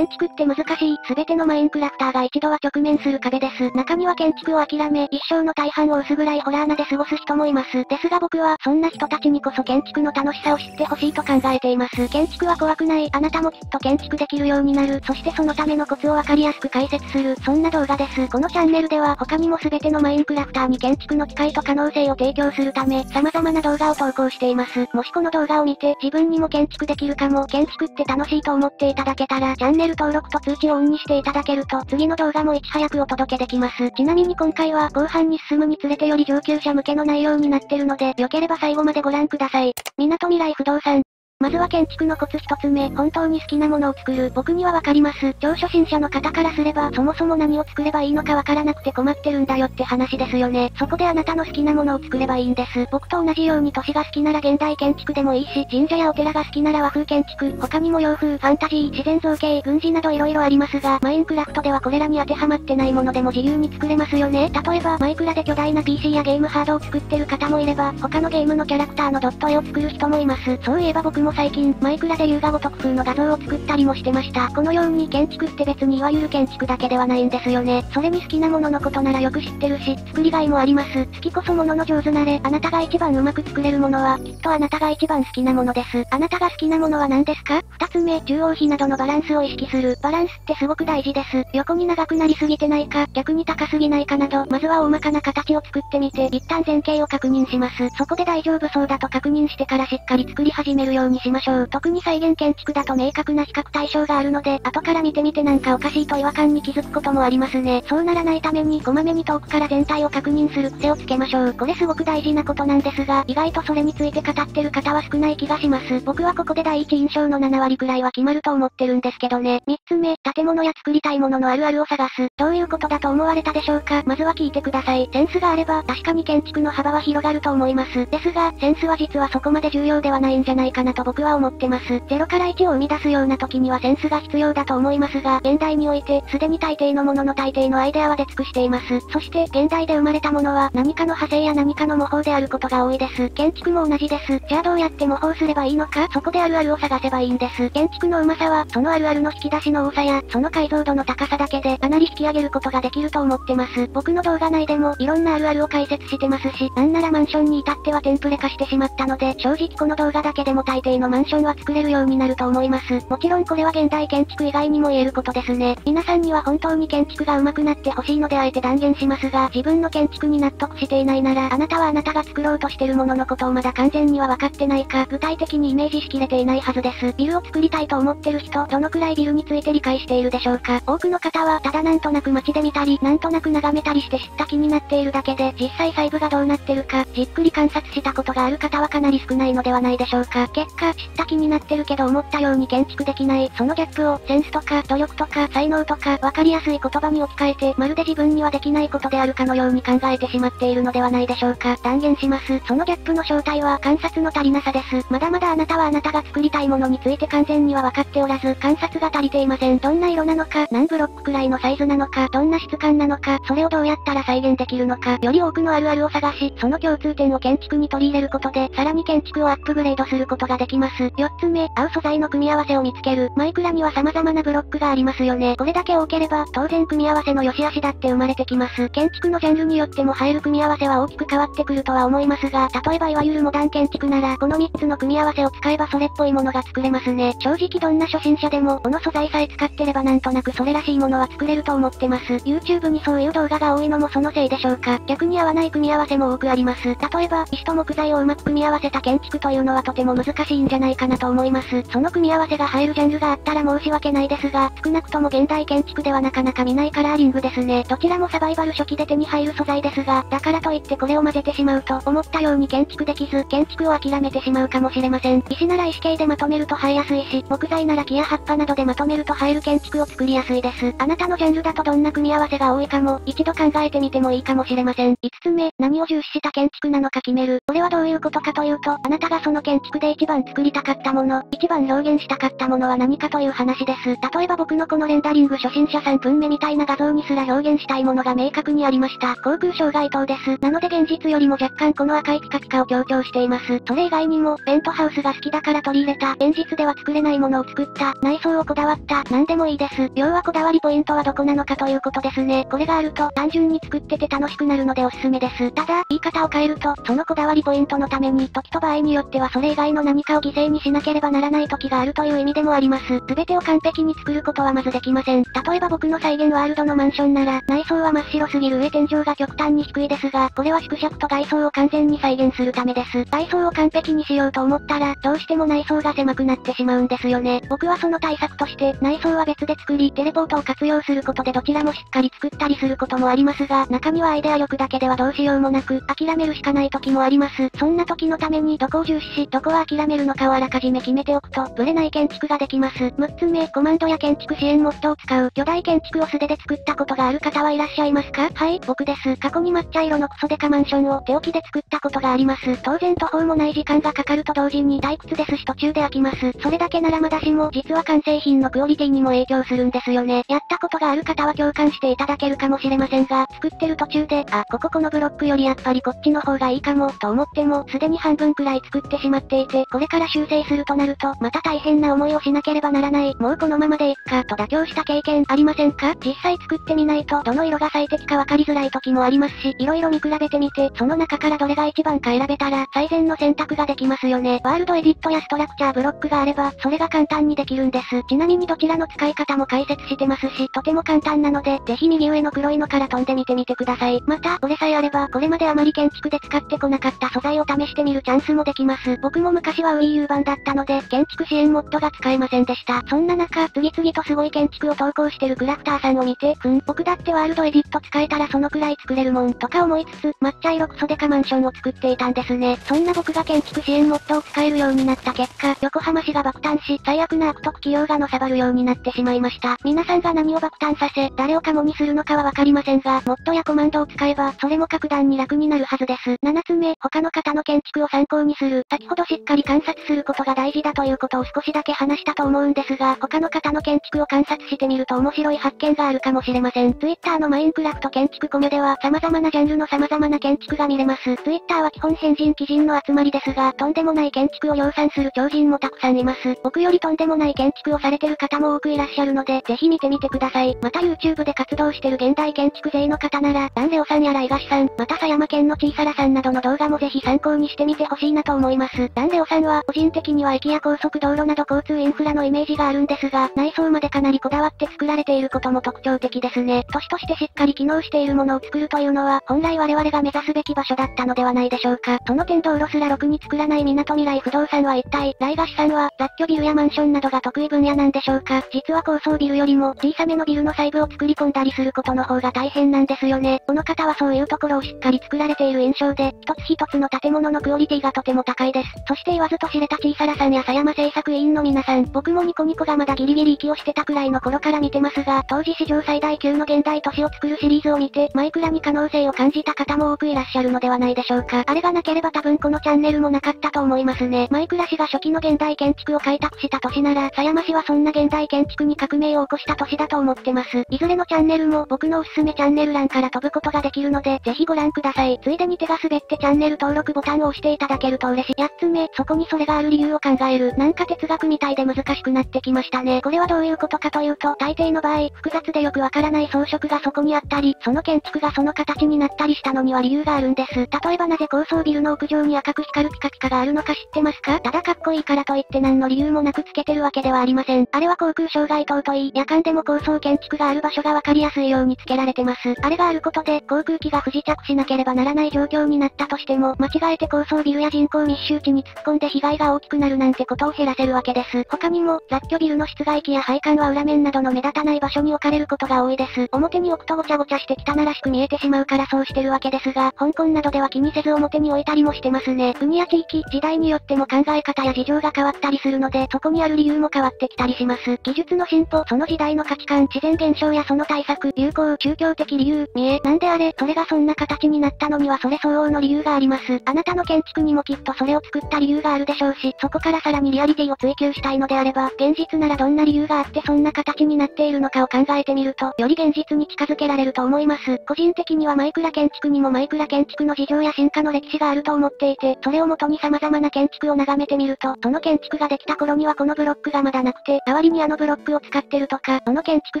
建築って難しい。すべてのマインクラフターが一度は直面する壁です。中には建築を諦め、一生の大半を薄暗いホラー穴で過ごす人もいます。ですが僕は、そんな人たちにこそ建築の楽しさを知ってほしいと考えています。建築は怖くない。あなたもきっと建築できるようになる。そしてそのためのコツをわかりやすく解説する。そんな動画です。このチャンネルでは他にもすべてのマインクラフターに建築の機会と可能性を提供するため、様々な動画を投稿しています。もしこの動画を見て、自分にも建築できるかも、建築って楽しいと思っていただけたら、チャンネル登録と通知をオンにしていただけると、次の動画もいち早くお届けできます。ちなみに今回は、後半に進むにつれてより上級者向けの内容になってるので、良ければ最後までご覧ください。みなとみらい不動産。まずは建築のコツ一つ目、本当に好きなものを作る。僕にはわかります。超初心者の方からすれば、そもそも何を作ればいいのかわからなくて困ってるんだよって話ですよね。そこであなたの好きなものを作ればいいんです。僕と同じように都市が好きなら現代建築でもいいし、神社やお寺が好きなら和風建築、他にも洋風、ファンタジー、自然造形、軍事など色々ありますが、マインクラフトではこれらに当てはまってないものでも自由に作れますよね。例えば、マイクラで巨大な PC やゲームハードを作ってる方もいれば、他のゲームのキャラクターのドット絵を作る人もいます。そういえば僕も最近、マイクラで優雅ごとく風の画像を作ったりもしてました。このように建築って別にいわゆる建築だけではないんですよね。それに好きなもののことならよく知ってるし、作りがいもあります。好きこそものの上手なれ、あなたが一番うまく作れるものは、きっとあなたが一番好きなものです。あなたが好きなものは何ですか？二つ目、中央比などのバランスを意識する。バランスってすごく大事です。横に長くなりすぎてないか、逆に高すぎないかなど、まずは大まかな形を作ってみて、一旦前傾を確認します。そこで大丈夫そうだと確認してからしっかり作り始めるようにしましょう。特に再現建築だと明確な比較対象があるので、後から見てみてなんかおかしいと違和感に気づくこともありますね。そうならないためにこまめに遠くから全体を確認する癖をつけましょう。これすごく大事なことなんですが、意外とそれについて語ってる方は少ない気がします。僕はここで第一印象の7割くらいは決まると思ってるんですけどね。3つ目、建物や作りたいもののあるあるを探す。どういうことだと思われたでしょうか？まずは聞いてください。センスがあれば、確かに建築の幅は広がると思います。ですが、センスは実はそこまで重要ではないんじゃないかなと僕は思ってます。0から1を生み出すような時にはセンスが必要だと思いますが、現代において、すでに大抵のものの大抵のアイデアは出尽くしています。そして、現代で生まれたものは、何かの派生や何かの模倣であることが多いです。建築も同じです。じゃあどうやって模倣すればいいのか？そこであるあるを探せばいいんです。建築のうまさは、そのあるあるの引き出しの多さや、その解像度の高さだけで、かなり引き上げることができると思ってます。僕の動画内でも、いろんなあるあるを解説してますし、なんならマンションに至ってはテンプレ化してしまったので、正直この動画だけでも大抵のマンションは作れるようになると思います。もちろんこれは現代建築以外にも言えることですね。皆さんには本当に建築が上手くなってほしいのであえて断言しますが、自分の建築に納得していないなら、あなたはあなたが作ろうとしてるもののことをまだ完全には分かってないか、具体的にイメージしきれていないはずです。ビルを作りたいと思ってる人、どのくらいビルについて理解しているでしょうか？多くの方は、ただなんとなく街で見たり、なんとなく眺めたりして知った気になっているだけで、実際細部がどうなってるか、じっくり観察したことがある方はかなり少ないのではないでしょうか。結果、知った気になってるけど思ったように建築できない、そのギャップを、センスとか、努力とか、才能とか、わかりやすい言葉に置き換えて、まるで自分にはできないことであるかのように考えてしまっているのではないでしょうか。断言します。そのギャップの正体は、観察の足りなさです。まだまだあなたはあなたが作りたいものについて完全には分かっておらず、観察が足りていません。どんな色なのか、何ブロックくらいのサイズなのか、どんな質感なのか、それをどうやったら再現できるのか、より多くのあるあるを探し、その共通点を建築に取り入れることで、さらに建築をアップグレードすることができます。4つ目、合う素材の組み合わせを見つける。マイクラには様々なブロックがありますよね。これだけ多ければ、当然組み合わせの良し悪しだって生まれてきます。建築のジャンルによっても映える組み合わせは大きく変わってくるとは思いますが、例えばいわゆるモダン建築なら、この3つの組み合わせを使えばそれっぽいものが作れますね。正直どんな初心者でも、この素材さえ使ってればなんとなくそれらしいものは作れると思ってます。YouTube にそういう動画が多いのもそのせいでしょうか。逆に合わない組み合わせも多くあります。例えば、石と木材をうまく組み合わせた建築というのはとても難しいんじゃないかなと思います。その組み合わせが入るジャンルがあったら申し訳ないですが、少なくとも現代建築ではなかなか見ないカラーリングですね。どちらもサバイバル初期で手に入る素材ですが、だからといってこれを混ぜてしまうと、思ったように建築できず、建築を諦めてしまうかもしれません。石なら石系でまとめると生えやすいし、木材なら木や葉っぱなどでまとめると生える建築を作りやすいです。あなたのジャンルだとどんな組み合わせが多いかも、一度考えてみてもいいかもしれません。5つ目、何を重視した建築なのか決める。これはどういうことかというと、あなたがその建築で一番作りたかったもの、一番表現したかったものは何かという話です。例えば僕のこのレンダリング初心者3分目みたいな画像にすら表現したいものが明確にありました。航空障害等です。なので現実よりも若干この赤いピカピカを強調しています。それ以外にも、ペントハウスが好きだから取り入れた、現実では作れないものを作った、内装をこだわった、なんでもいいです。要はこだわりポイントはどこなのかということですね。これがあると、単純に作ってて楽しくなるのでおすすめです。ただ、言い方を変えると、そのこだわりポイントのために、時と場合によってはそれ以外の何かを犠牲にしなければならない時があるという意味でもあります。全てを完璧に作ることはまずできません。例えば僕の再現ワールドのマンションなら、内装は真っ白すぎる上天井が極端に低いですが、これは縮尺と外装を完全に再現するためです。外装を完璧にしようと思ったら、どうしても内装が狭くなってしまうんですよね。僕はその対策として、内装は別で作り、テレポートを活用することでどちらもしっかり作ったりすることもありますが、中にはアイデア力だけではどうしようもなく、諦めるしかない時もあります。そんな時のためにどこを重視し、どこは諦めるのかをあらかじめ決めておくと、ブレない建築ができます。6つ目、コマンドや建築支援モッドを使う。巨大建築を素手で作ったことがある方はいらっしゃいますか？はい、僕です。過去に抹茶色のクソデカマンションを手置きで作ったことがあります。当然途方もない時間がかかると同時に退屈ですし途中で飽きます。それだけならまだしも、実は完成品のクオリティにも影響するんですよね。やったことがある方は共感していただけるかもしれませんが、作ってる途中で、このブロックよりやっぱりこっちの方がいいかも、と思っても、すでに半分くらい作ってしまっていて、これから修正するとなると、また大変な思いをしなければならない、もうこのままでいっか、と妥協した経験ありませんか？実際作ってみないと、どの色が最適かわかりづらい時もありますし、色々見比べてみて、その中からどれが一番か選べたら、最善の選択ができますよね。ワールドエディットやストラクチャーブロックがあれば、それが簡単にできるんです。ちなみにどちらの使い方も解説してますし、とても簡単なので、ぜひ右上の黒いのから飛んでみてみてください。また、これさえあれば、これまであまり建築で使ってこなかった素材を試してみるチャンスもできます。僕も昔は WiiU 版だったので、建築支援モッドが使えませんでした。そんな中、次々とすごい建築を投稿してるクラフターさんを見て、僕だってワールドエディット使えたらそのくらい作れるもん、とか思いつつ、抹茶色クソデカマンションを作っていたんですね。そんな僕が建築支援モッドを使えるようになった結果、横浜市が爆誕し、最悪な悪徳企業がのさばるようになってしまいました。皆さんが何を爆誕させ、誰をカモにするのかはわかりませんが、モッドやコマンドを使えば、それも格段に楽になるはずです。7つ目、他の方の建築を参考にする。先ほどしっかり観察することが大事だということを少しだけ話したと思うんですが、他の方の建築を観察してみると面白い発見があるかもしれません。Twitter のマインクラフト建築コミュでは様々なジャンルの様々な建築が見れます。Twitter は基本変人鬼人の集まりですが、とんでもない建築を量産する超人もたくさんいます。僕よりとんでもない建築をされてる方も多くいらっしゃるので、ぜひ見てみてください。また YouTube で活動してる現代建築勢の方なら、ランレオさんやら伊賀さん、また狭山県のちいさらさんなどの動画もぜひ参考にしてみてほしいなと思います。ランレオさんは、個人的には駅や高速道路など交通インフラのイメージがあるんですが、内装までかなりこだわって作られていることも特徴的ですね。都市としてしっかり機能しているものを作るというのは、本来我々が目指すべき場所だったのではないでしょうか。その点道路すらろくに作らない港未来不動産は一体、ライガシさんは、雑居ビルやマンションなどが得意分野なんでしょうか。実は高層ビルよりも、小さめのビルの細部を作り込んだりすることの方が大変なんですよね。この方はそういうところをしっかり作られている印象で、一つ一つの建物のクオリティがとても高いです。そして言わずと知れたちいさらさんや狭山製作委員の皆さん、僕もニコニコがまだギリギリ息をしてたくらいの頃から見てますが、当時史上最大級の現代都市を作るシリーズを見て、マイクラに可能性を感じた方も多くいらっしゃるのではないでしょうか。あれがなければ多分このチャンネルもなかったと思いますね。マイクラ氏が初期の現代建築を開拓した都市なら、狭山氏はそんな現代建築に革命を起こした都市だと思ってます。いずれのチャンネルも僕のおすすめチャンネル欄から飛ぶことができるので、ぜひご覧ください。ついでに手が滑ってチャンネル登録ボタンを押していただけると嬉しい。8つ目、そこにそれがある理由を考える。なんか哲学みたいで難しくなってきましたね。これはどういうことかというと、大抵の場合、複雑でよくわからない装飾がそこにあったり、その建築がその形になったりしたのには理由があるんです。例えばなぜ高層ビルの屋上に赤く光るピカピカがあるのか知ってますか？ただかっこいいからといって何の理由もなくつけてるわけではありません。あれは航空障害等といい、夜間でも高層建築がある場所がわかりやすいようにつけられてます。あれがあることで、航空機が不時着しなければならない状況になったとしても、間違えて高層ビルや人口密集地に突っ込んで被害が大きくなるなんてことを減らせるわけです。他にも、雑居ビルの室外機や配管は裏面などの目立たない場所に置かれることが多いです。表に置くとごちゃごちゃして汚らしく見えてしまうからそうしてるわけですが、香港などでは気にせず表に置いたりもしてますね。国や地域、時代によっても考え方や事情が変わったりするので、そこにある理由も変わってきたりします。技術の進歩、その時代の価値観、自然現象やその対策、流行、宗教的理由、見え、なんであれ、それがそんな形になったのにはそれ相応の理由があります。あなたの建築にもきっとそれを作った理由があるでしょう。しょうし、そこからさらにリアリティを追求したいのであれば、現実ならどんな理由があってそんな形になっているのかを考えてみると、より現実に近づけられると思います。個人的にはマイクラ建築にもマイクラ建築の事情や進化の歴史があると思っていて、それをもとに様々な建築を眺めてみると、その建築ができた頃にはこのブロックがまだなくて、代わりにあのブロックを使ってるとか、その建築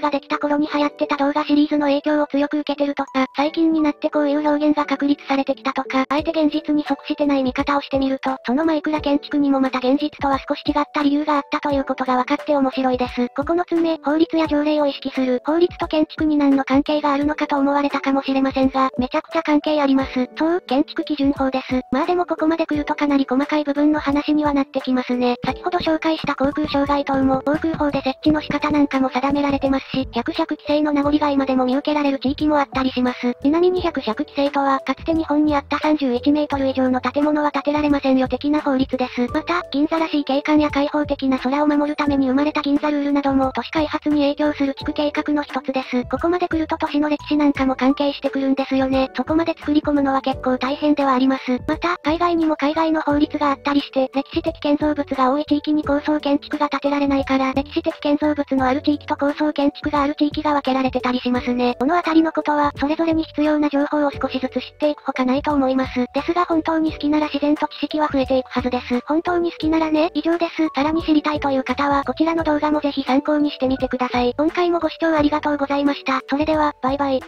ができた頃に流行ってた動画シリーズの影響を強く受けてるとか、最近になってこういう表現が確立されてきたとか、あえて現実に即してない見方をしてみると、そのマイクラ建築にもまた現実とは少し違った理由があったということが分かって面白いです。9つ目、法律や条例を意識する。法律と建築に何の関係があるのかと思われたかもしれませんが、めちゃくちゃ関係あります。そう、建築基準法です。まあでもここまで来るとかなり細かい部分の話にはなってきますね。先ほど紹介した航空障害等も航空法で設置の仕方なんかも定められてますし、百尺規制の名残が今でも見受けられる地域もあったりします。ちなみに百尺規制とは、かつて日本にあった31メートル以上の建物は建てられませんよ的な法律です。また、銀座らしい景観や開放的な空を守るために生まれた銀座ルールなども都市開発に影響する地区計画の一つです。ここまで来ると都市の歴史なんかも関係してくるんですよね。そこまで作り込むのは結構大変ではあります。また、海外にも海外の法律があったりして、歴史的建造物が多い地域に高層建築が建てられないから、歴史的建造物のある地域と高層建築がある地域が分けられてたりしますね。このあたりのことは、それぞれに必要な情報を少しずつ知っていくほかないと思います。ですが本当に好きなら自然と知識は増えていくはずです。本当に好きならね、以上です。さらに知りたいという方は、こちらの動画もぜひ参考にしてみてください。今回もご視聴ありがとうございました。それでは、バイバイ。